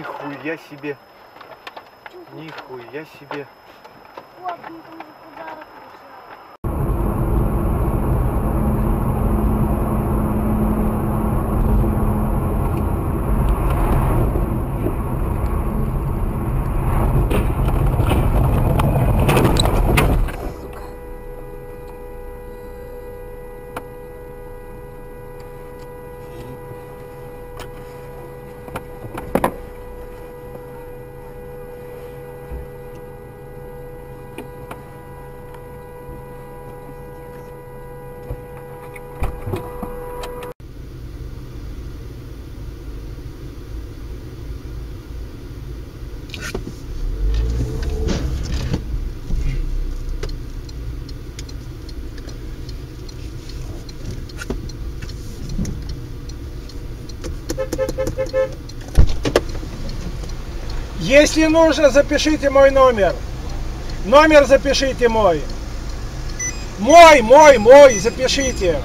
Нихуя себе. Нихуя себе. Если нужно, запишите мой номер. Номер запишите мой. Мой, запишите.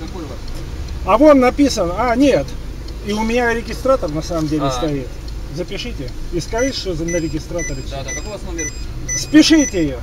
Какой у вас? А вон написано. А, нет. И у меня регистратор на самом деле стоит. Запишите. И скажите, что на регистраторе. Да. Какой у вас номер? Спишите ее.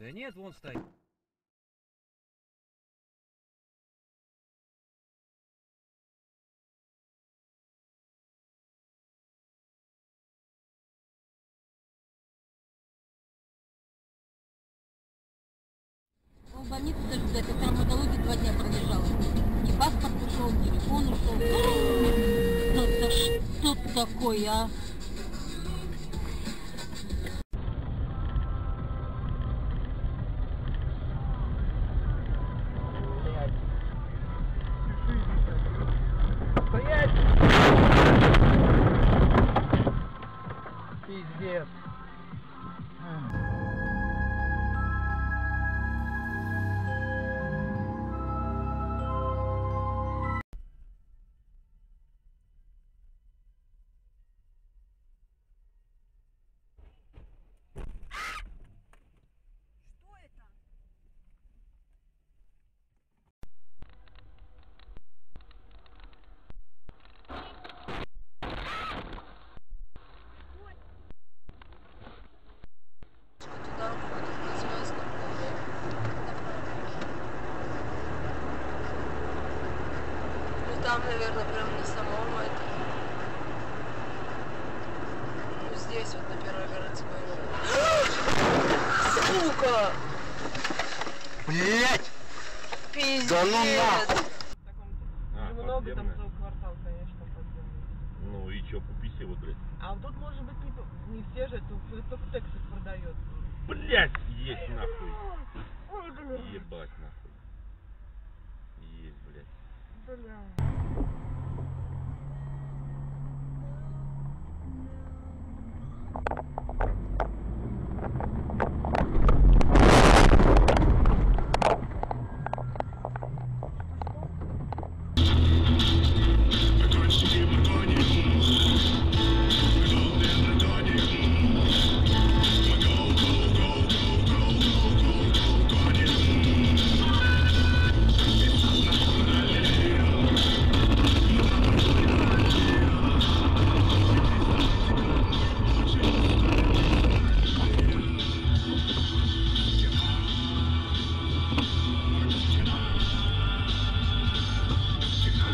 Да нет, вон стоит. В больницу дождались, я травматологию 2 дня пролежала. И паспорт ушел, телефон ушел. Да что такое, а? Пиздец. Там, наверное, прям на самом этом. Ну, здесь вот на Первой городской. Сука! Блять! Пиздец! Да ну нахуй! Много там целый квартал, конечно, подземный. Ну и чё, купи себе вот, блядь. А тут, может быть, не все же, тут только в Тексах продает. Блять, есть нахуй! Ебать нахуй! Есть, блять. Бля.